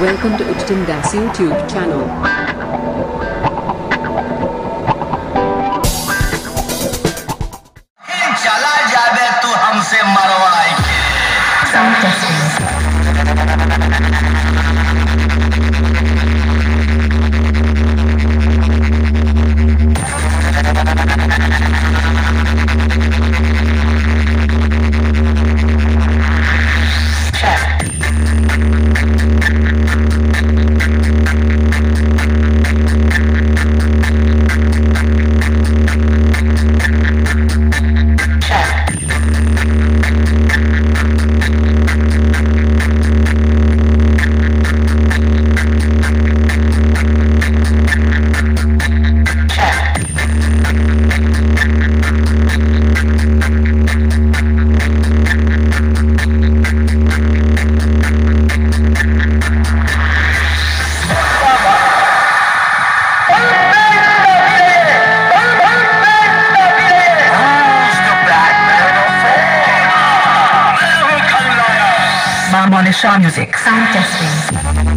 Welcome to Uttam Das YouTube channel. Maa Manosha Music sound testing. Maa Manosha Music.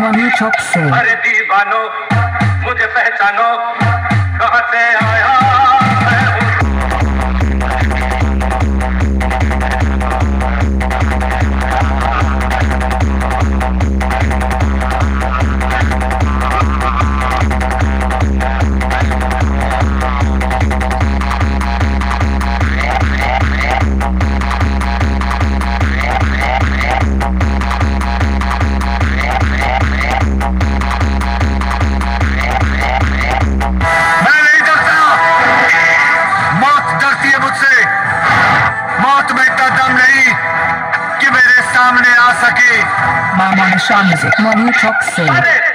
Mummy चौक से अरे दीवानो मुझे पहचानो कहाँ से आया Maa Manosha Music, Manu Talk Sale.